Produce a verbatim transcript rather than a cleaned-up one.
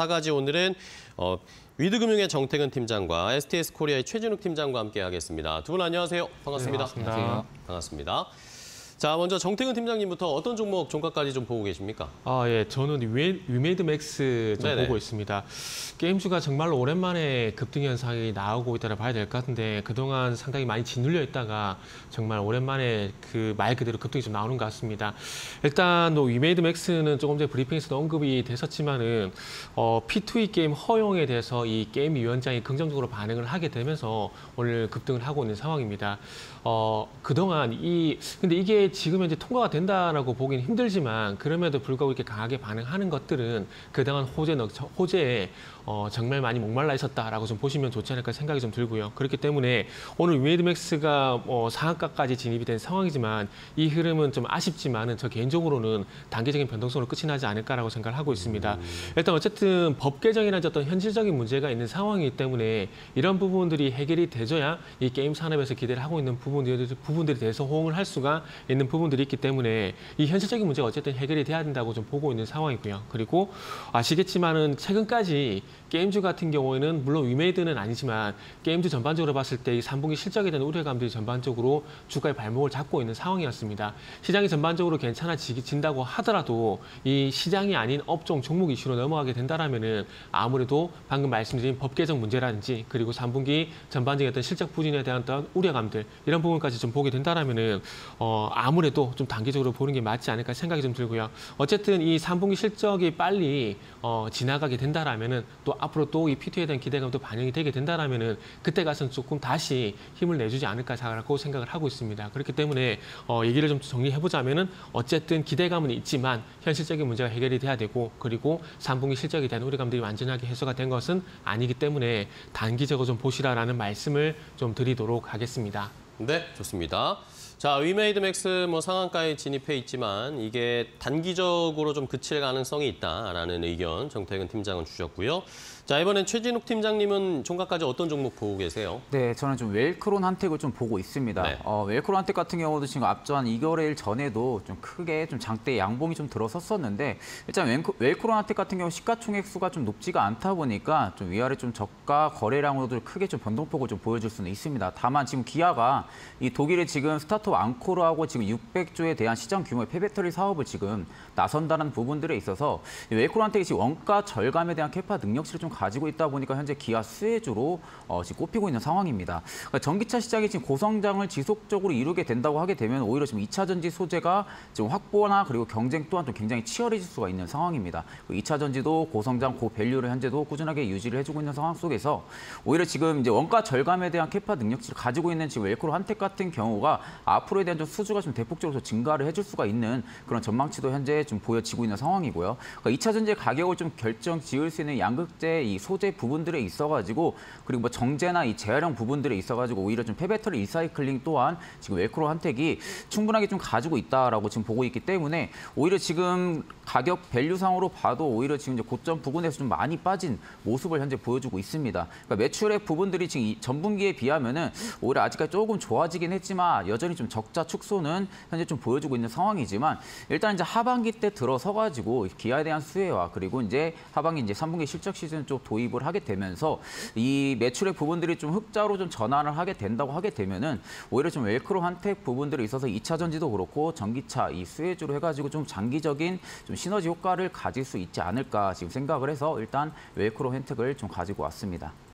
사 가지 오늘은 어, 위드금융의 정태근 팀장과 에스티에스 코리아의 최진욱 팀장과 함께하겠습니다. 두 분 안녕하세요. 반갑습니다. 네, 반갑습니다. 반갑습니다. 자, 먼저 정태근 팀장님부터 어떤 종목 종가까지 좀 보고 계십니까? 아, 예, 저는 위메이드맥스 좀 네네. 보고 있습니다. 게임주가 정말로 오랜만에 급등 현상이 나오고 있다고 봐야 될 것 같은데 그동안 상당히 많이 짓눌려 있다가 정말 오랜만에 그 말 그대로 급등이 좀 나오는 것 같습니다. 일단 뭐 위메이드맥스는 조금 전에 브리핑에서도 언급이 됐었지만은 어, 피 투 이 게임 허용에 대해서 이 게임 위원장이 긍정적으로 반응을 하게 되면서 오늘 급등을 하고 있는 상황입니다. 어, 그동안 이 근데 이게 지금 현재 통과가 된다라고 보기는 힘들지만 그럼에도 불구하고 이렇게 강하게 반응하는 것들은 그동안 호재, 호재에 어, 정말 많이 목말라 있었다라고 좀 보시면 좋지 않을까 생각이 좀 들고요. 그렇기 때문에 오늘 위메이드맥스가 어, 상한가까지 진입이 된 상황이지만 이 흐름은 좀 아쉽지만은 저 개인적으로는 단기적인 변동성으로 끝이 나지 않을까라고 생각을 하고 있습니다. 일단 어쨌든 법 개정이라는 어떤 현실적인 문제가 있는 상황이기 때문에 이런 부분들이 해결이 되줘야 이 게임 산업에서 기대를 하고 있는 부분들에 부분들에 대해서 호응을 할 수가 있는 부분들이 있기 때문에 이 현실적인 문제가 어쨌든 해결이 돼야 된다고 좀 보고 있는 상황이고요. 그리고 아시겠지만은 최근까지 게임주 같은 경우에는 물론 위메이드는 아니지만 게임주 전반적으로 봤을 때 이 삼 분기 실적에 대한 우려감들이 전반적으로 주가의 발목을 잡고 있는 상황이었습니다. 시장이 전반적으로 괜찮아진다고 하더라도 이 시장이 아닌 업종 종목 이슈로 넘어가게 된다라면은 아무래도 방금 말씀드린 법 개정 문제라든지 그리고 삼 분기 전반적인 어떤 실적 부진에 대한 어떤 우려감들 이런 부분까지 좀 보게 된다라면은 어, 아무래도 좀 단기적으로 보는 게 맞지 않을까 생각이 좀 들고요. 어쨌든 이 삼 분기 실적이 빨리 어, 지나가게 된다라면은 또 앞으로 또 이 피 투이에 대한 기대감도 반영이 되게 된다라면은 그때 가서는 조금 다시 힘을 내주지 않을까라고 생각을 하고 있습니다. 그렇기 때문에 어, 얘기를 좀 정리해보자면은 어쨌든 기대감은 있지만 현실적인 문제가 해결이 돼야 되고 그리고 삼 분기 실적에 대한 우려감들이 완전하게 해소가 된 것은 아니기 때문에 단기적으로 좀 보시라라는 말씀을 좀 드리도록 하겠습니다. 네, 좋습니다. 자, 위메이드맥스 뭐 상한가에 진입해 있지만 이게 단기적으로 좀 그칠 가능성이 있다라는 의견 정태근 팀장은 주셨고요. 자, 이번엔 최진욱 팀장님은 종가까지 어떤 종목 보고 계세요? 네, 저는 좀 웰크론한텍을 좀 보고 있습니다. 네. 어, 웰크론한텍 같은 경우도 지금 앞전 한 이 개월 전에도 좀 크게 좀 장대 양봉이 좀 들어섰었는데 일단 웰크, 웰크론한텍 같은 경우 시가총액수가 좀 높지가 않다 보니까 좀 위아래 좀 저가 거래량으로도 크게 좀 변동폭을 좀 보여줄 수는 있습니다. 다만 지금 기아가 이 독일의 지금 스타트업 앙코르하고 지금 육백 조에 대한 시장 규모의 폐배터리 사업을 지금 나선다는 부분들에 있어서 웰크론한텍이 지금 원가 절감에 대한 캐파 능력치를 좀 가지고 있다 보니까 현재 기아 수혜주로 어 지금 꼽히고 있는 상황입니다. 그러니까 전기차 시장이 지금 고성장을 지속적으로 이루게 된다고 하게 되면 오히려 지금 이 차 전지 소재가 지금 확보나 그리고 경쟁 또한 좀 굉장히 치열해질 수가 있는 상황입니다. 이 차 전지도 고성장, 고밸류를 현재도 꾸준하게 유지를 해주고 있는 상황 속에서 오히려 지금 이제 원가 절감에 대한 캐파 능력치를 가지고 있는 지금 웰크론한텍 같은 경우가 앞으로에 대한 좀 수주가 좀 대폭적으로 증가를 해줄 수가 있는 그런 전망치도 현재 좀 보여지고 있는 상황이고요. 그러니까 이 차 전지의 가격을 좀 결정 지을 수 있는 양극재 이 소재 부분들에 있어가지고 그리고 뭐 정제나 이 재활용 부분들에 있어가지고 오히려 좀 폐배터리 리사이클링 또한 지금 웰크론한텍이 충분하게 좀 가지고 있다라고 지금 보고 있기 때문에 오히려 지금 가격 밸류상으로 봐도 오히려 지금 이제 고점 부근에서 좀 많이 빠진 모습을 현재 보여주고 있습니다. 그러니까 매출액 부분들이 지금 이 전분기에 비하면은 오히려 아직까지 조금 좋아지긴 했지만 여전히 좀 적자 축소는 현재 좀 보여주고 있는 상황이지만 일단 이제 하반기 때 들어서 가지고 기아에 대한 수혜와 그리고 이제 하반기 이제 삼 분기 실적 시즌 쪽 도입을 하게 되면서 이 매출액 부분들이 좀 흑자로 좀 전환을 하게 된다고 하게 되면은 오히려 좀 웰크론한텍 부분들에 있어서 이 차 전지도 그렇고 전기차 이 수혜주로 해가지고 좀 장기적인 좀 시너지 효과를 가질 수 있지 않을까 지금 생각을 해서 일단 웰크론한텍을 좀 가지고 왔습니다.